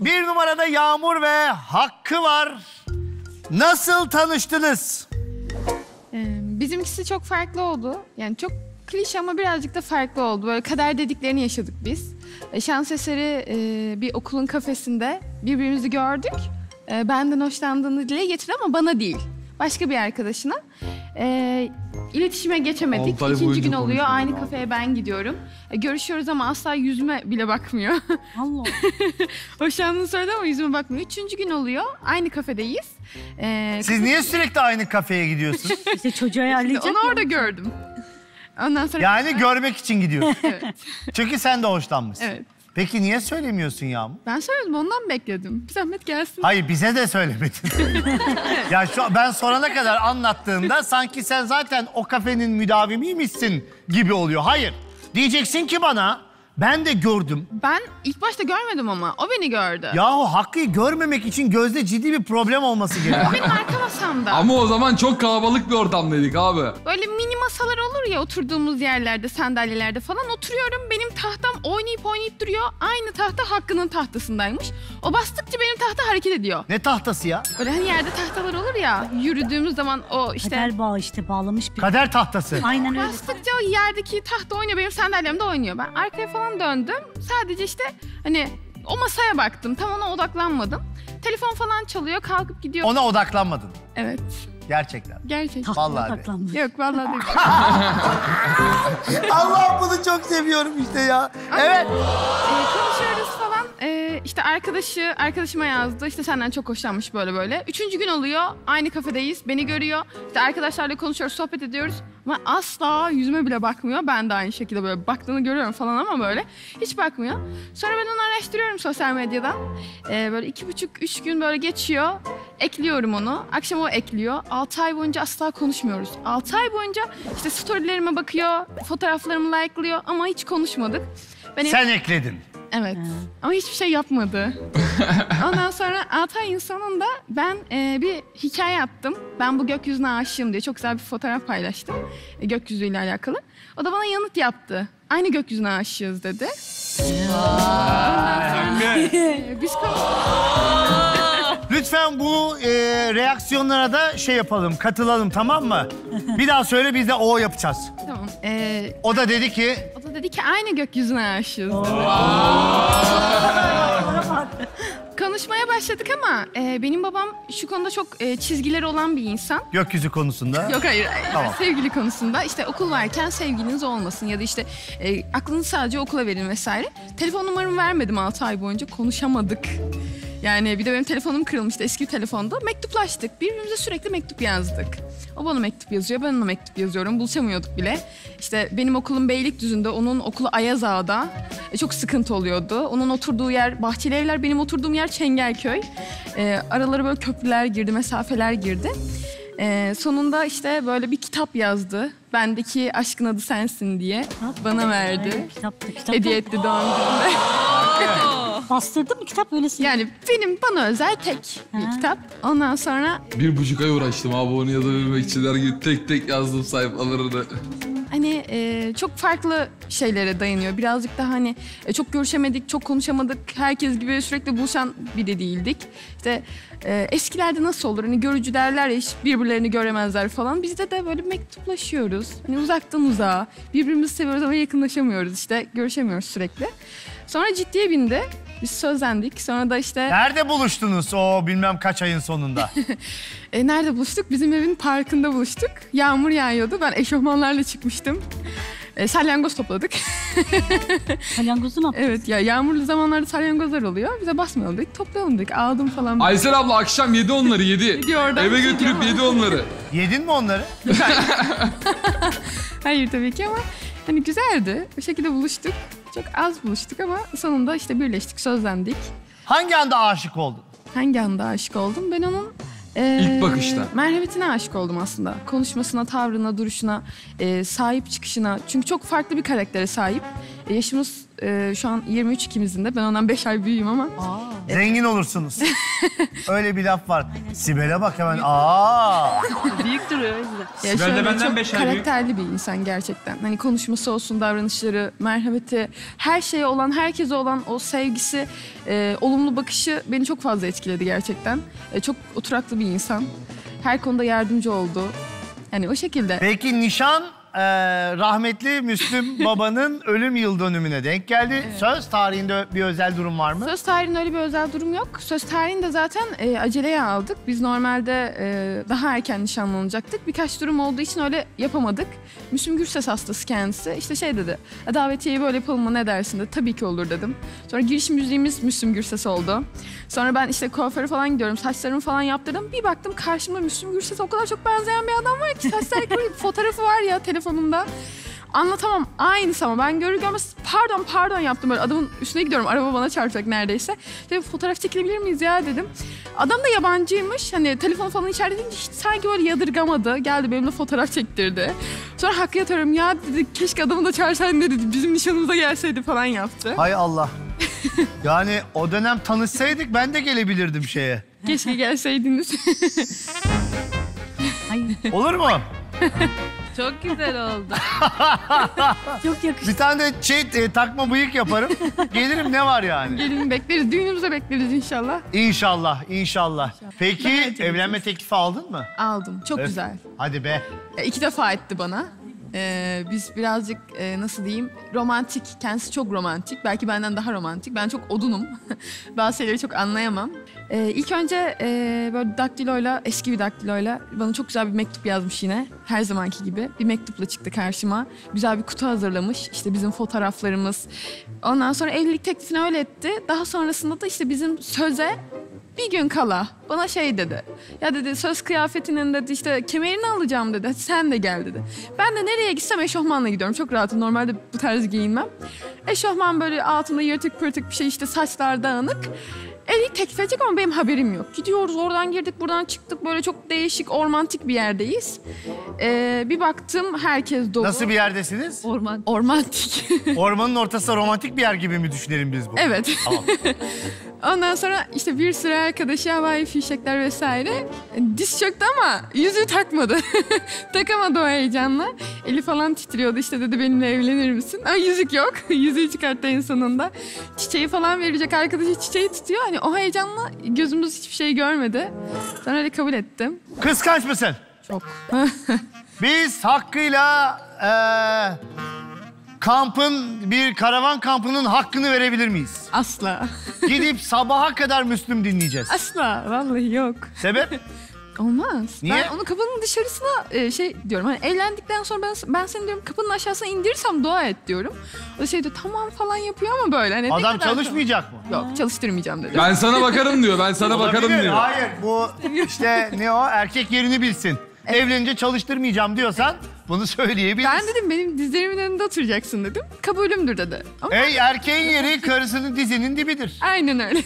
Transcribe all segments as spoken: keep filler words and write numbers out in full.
Bir numarada Yağmur ve Hakkı var. Nasıl tanıştınız? Bizimkisi çok farklı oldu. Yani çok klişe ama birazcık da farklı oldu. Böyle kader dediklerini yaşadık biz. Şans eseri bir okulun kafesinde birbirimizi gördük. Benden hoşlandığını dile getir ama bana değil. Başka bir arkadaşına. E, iletişime geçemedik. İkinci gün oluyor. Aynı abi. Kafeye ben gidiyorum. E, görüşüyoruz ama asla yüzüme bile bakmıyor. Allah. Hoşlandığını söyledi ama yüzüme bakmıyor. Üçüncü gün oluyor. Aynı kafedeyiz. E, Siz niye sürekli aynı kafeye gidiyorsunuz? İşte çocuğu ayarlayacak. İşte onu orada gördüm. Ondan sonra yani sonra... görmek için gidiyorsun. Evet. Çünkü sen de hoşlanmışsın. Evet. Peki niye söylemiyorsun Yağmur? Ben söyledim, ondan bekledim. Bir zahmet gelsin. Hayır, bize de söylemedin. Ya şu, ben sorana kadar anlattığımda sanki sen zaten o kafenin müdavimiymişsin gibi oluyor. Hayır, diyeceksin ki bana, ben de gördüm. Ben ilk başta görmedim ama, o beni gördü. Yahu Hakkı'yı görmemek için gözde ciddi bir problem olması gerekiyor. O benim arka masamda. Ama o zaman çok kalabalık bir ortamdaydık abi. Böyle mini masalar olur ya oturduğumuz yerlerde, sandalyelerde falan oturuyorum. Benim tahtam oynayıp oynayıp duruyor. Aynı tahta Hakkı'nın tahtasındaymış. O bastıkça benim tahta hareket ediyor. Ne tahtası ya? Böyle hani yerde tahtalar olur ya, yürüdüğümüz zaman o işte... Kader bağı işte, bağlamış bir... Kader tahtası. Aynen öyle. Bastıkça o yerdeki tahta oynuyor, benim sandalyemde oynuyor. Ben arkaya falan döndüm. Sadece işte hani o masaya baktım. Tam ona odaklanmadım. Telefon falan çalıyor, kalkıp gidiyor. Ona odaklanmadın. Evet. Gerçekten. Gerçekten. Vallahi odaklanmadım. Yok vallahi değil. Allah, bunu çok seviyorum işte ya. Ama evet. E, konuşuyoruz falan. E, işte arkadaşı arkadaşıma yazdı. İşte senden çok hoşlanmış böyle böyle. Üçüncü gün oluyor. Aynı kafedeyiz. Beni görüyor. İşte arkadaşlarla konuşuyoruz, sohbet ediyoruz. Ama asla yüzüme bile bakmıyor. Ben de aynı şekilde böyle baktığını görüyorum falan ama böyle hiç bakmıyor. Sonra ben onu araştırıyorum sosyal medyadan. Ee, böyle iki buçuk, üç gün böyle geçiyor. Ekliyorum onu. Akşam o ekliyor. Altı ay boyunca asla konuşmuyoruz. Altı ay boyunca işte storylerime bakıyor, fotoğraflarımı like'lıyor ama hiç konuşmadık. Ben Sen hep... ekledin. Evet. Ha. Ama hiçbir şey yapmadı. Ondan sonra altı ayın sonunda ben e, bir hikaye attım. Ben bu gökyüzüne aşığım diye çok güzel bir fotoğraf paylaştım. E, gökyüzüyle alakalı. O da bana yanıt yaptı. Aynı gökyüzüne aşığız dedi. Ondan sonra e, biz lütfen bu e, reaksiyonlara da şey yapalım, katılalım, tamam mı? Bir daha söyle, biz de o yapacağız. Tamam. E, o da dedi ki... O da dedi ki aynı gökyüzüne aşığız. Konuşmaya başladık ama e, benim babam şu konuda çok e, çizgileri olan bir insan. Gökyüzü konusunda? Yok hayır, tamam. Sevgili konusunda. İşte okul varken sevgiliniz olmasın ya da işte e, aklınız sadece okula verin vesaire. Telefon numaramı vermedim altı ay boyunca, konuşamadık. Yani bir de benim telefonum kırılmıştı, eski telefonda. Mektuplaştık, birbirimize sürekli mektup yazdık. O bana mektup yazıyor, ben ona mektup yazıyorum. Buluşamıyorduk bile. İşte benim okulum Beylikdüzü'nde, onun okulu Ayazağa'da. E, çok sıkıntı oluyordu. Onun oturduğu yer Bahçelievler, benim oturduğum yer Çengelköy. E, aralara böyle köprüler girdi, mesafeler girdi. E, sonunda işte böyle bir kitap yazdı. Bendeki aşkın adı sensin diye kitap bana verdi. Ay, kitaptı, kitaptı. Hediye etti doğum gününde. Bastırdı mı kitap öylesi? Yani benim bana özel tek ha. bir kitap. Ondan sonra... Bir buçuk ay uğraştım abi onu yazabilmek için. Her gün tek tek yazdım sayfalarını. Hani e, çok farklı şeylere dayanıyor. Birazcık daha hani e, çok görüşemedik, çok konuşamadık. Herkes gibi sürekli buluşan biri değildik. İşte e, eskilerde nasıl olur? Hani görücü derler ya, hiç birbirlerini göremezler falan. Bizde de böyle mektuplaşıyoruz. Hani uzaktan uzağa. Birbirimizi seviyoruz ama yakınlaşamıyoruz işte. Görüşemiyoruz sürekli. Sonra ciddiye bindi. Biz sözlendik. Sonra da işte... Nerede buluştunuz o bilmem kaç ayın sonunda? e, nerede buluştuk? Bizim evin parkında buluştuk. Yağmur yağıyordu. Ben eşofmanlarla çıkmıştım. E, salyangoz topladık. Salyangozu mu yaptınız? Evet ya, yağmurlu zamanlarda salyangozlar oluyor. Bize basmayalım dedik, toplayalım dedik. Aldım falan. Aysel abla akşam yedi onları, yedi. Eve götürüp yedi onları. Yedin mi onları? Hayır tabii ki ama hani güzeldi. Bu şekilde buluştuk. Çok az buluştuk ama sonunda işte birleştik, sözlendik. Hangi anda aşık oldun? Hangi anda aşık oldum? Ben onun... E, İlk bakışta. Merhametine aşık oldum aslında. Konuşmasına, tavrına, duruşuna, e, sahip çıkışına. Çünkü çok farklı bir karaktere sahip. Yaşımız e, şu an yirmi üç ikimizin de. Ben ondan beş ay büyüğüm ama. Aa. Zengin olursunuz. Öyle bir laf var. Sibel'e bak hemen. Aa. Büyük duruyor. Sibel de benden beş ay büyük. Karakterli bir insan gerçekten. Hani konuşması olsun, davranışları, merhameti, her şeye olan, herkese olan o sevgisi, e, olumlu bakışı beni çok fazla etkiledi gerçekten. E, çok oturaklı bir insan. Her konuda yardımcı oldu. Yani o şekilde. Peki nişan e, rahmetli Müslüm babanın ölüm yıl dönümüne denk geldi. Evet. Söz tarihinde bir özel durum var mı? Söz tarihinde öyle bir özel durum yok. Söz tarihinde zaten e, aceleye aldık. Biz normalde e, daha erken nişanlanacaktık. Birkaç durum olduğu için öyle yapamadık. Müslüm Gürses hastası kendisi. İşte şey dedi, davetiyeyi böyle yapalım mı, ne dersin dedi. Tabii ki olur dedim. Sonra giriş müziğimiz Müslüm Gürses oldu. Sonra ben işte kuaföre falan gidiyorum, saçlarımı falan yaptırdım. Bir baktım karşımda Müslüm Gürses'e o kadar çok benzeyen bir adam var ki. Saçlar böyle fotoğrafı var ya telefonumda. Anlatamam, aynısı ama ben görür görmez pardon pardon yaptım böyle. Adamın üstüne gidiyorum, araba bana çarpacak neredeyse. Dedim, fotoğraf çekilebilir miyiz ya dedim. Adam da yabancıymış, hani telefonu falan içeride deyince hiç sanki böyle yadırgamadı. Geldi benimle fotoğraf çektirdi. Sonra Hakk'a atıyorum ya dedi, keşke adamı da çağırsaydın dedi, bizim nişanımıza gelseydi falan yaptı. Hay Allah. Yani o dönem tanışsaydık ben de gelebilirdim şeye. Keşke gelseydiniz. Olur mu? Çok güzel oldu. Çok yakıştı. Bir tane de şey, e, takma bıyık yaparım. Gelirim, ne var yani? Gelin bekleriz, düğünümüze bekleriz inşallah. İnşallah, inşallah. inşallah. Peki evlenme teklifi aldın mı? Aldım, çok evet. güzel. Hadi be. E, iki defa etti bana. Ee, biz birazcık e, nasıl diyeyim, romantik, kendisi çok romantik, belki benden daha romantik, ben çok odunum, bazı şeyleri çok anlayamam. Ee, ilk önce e, böyle daktiloyla, eski bir daktiloyla bana çok güzel bir mektup yazmış yine, her zamanki gibi bir mektupla çıktı karşıma. Güzel bir kutu hazırlamış, işte bizim fotoğraflarımız, ondan sonra evlilik teklifini öyle etti. Daha sonrasında da işte bizim söze bir gün kala bana şey dedi. Ya dedi, söz kıyafetinin dedi, işte kemerini alacağım dedi. Sen de gel dedi. Ben de nereye gitsem eşofmanla gidiyorum. Çok rahatım. Normalde bu tarz giyinmem. Eşofman böyle altında yırtık pırtık bir şey, işte saçlar dağınık. Evlilik teklif edecek ama benim haberim yok. Gidiyoruz, oradan girdik, buradan çıktık. Böyle çok değişik, ormantik bir yerdeyiz. Ee, bir baktım herkes dolu. Nasıl bir yerdesiniz? Orman. Ormantik. Ormanın ortasında romantik bir yer gibi mi düşünelim biz bu? Evet. Tamam. Ondan sonra işte bir sürü arkadaşı, havai fişekler vesaire. Diz çöktü ama yüzüğü takmadı. Takamadı o heyecanla. Eli falan titriyordu, işte dedi benimle evlenir misin? Ama yüzük yok. Yüzüğü çıkarttı en sonunda. Çiçeği falan verecek, arkadaşı çiçeği tutuyor. Hani o heyecanla gözümüz hiçbir şey görmedi. Sonra öyle kabul ettim. Kıskanç mısın? Çok. Biz hakkıyla ee... kampın, bir karavan kampının hakkını verebilir miyiz? Asla. Gidip sabaha kadar Müslüm dinleyeceğiz. Asla, vallahi yok. Sebep? Olmaz. Niye? Ben onu kapının dışarısına şey diyorum, hani evlendikten sonra ben, ben seni diyorum kapının aşağısına indirirsem dua et diyorum. O şey diyor, tamam falan yapıyor ama böyle. Hani adam çalışmayacak tamam. mı? Yok, çalıştırmayacağım dedi. Ben sana bakarım diyor, ben sana olabilir, bakarım diyor. Hayır, bu işte ne o, erkek yerini bilsin. Evet. Evlenince çalıştırmayacağım diyorsan bunu söyleyebiliriz. Ben dedim benim dizlerimin önünde oturacaksın dedim. Kabulümdür dedi. Ama Ey erkeğin yeri karısının dizinin dibidir. Aynen öyle.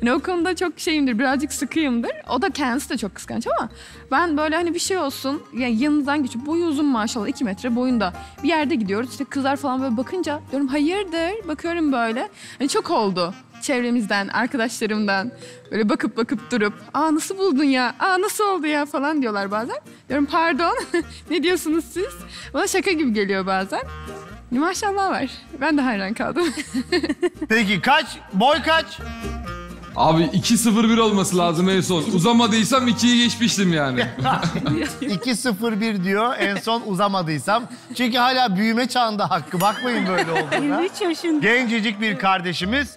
Hani o konuda çok şeyimdir, birazcık sıkıyımdır. O da kendisi de çok kıskanç ama ben böyle hani bir şey olsun, yani yanınızdan geçip boyu uzun maşallah, iki metre boyunda bir yerde gidiyoruz. İşte kızlar falan böyle bakınca diyorum hayırdır, bakıyorum böyle. Hani çok oldu. Çevremizden, arkadaşlarımdan böyle bakıp bakıp durup aa nasıl buldun ya, aa nasıl oldu ya falan diyorlar bazen. Diyorum pardon, ne diyorsunuz siz? Bana şaka gibi geliyor bazen. Maşallah var. Ben de hayran kaldım. Peki kaç? Boy kaç? Abi iki sıfır bir olması lazım en son. Uzamadıysam ikiyi geçmiştim yani. iki sıfır bir diyor en son, uzamadıysam. Çünkü hala büyüme çağında Hakkı. Bakmayın böyle olduğuna. Gencecik bir kardeşimiz.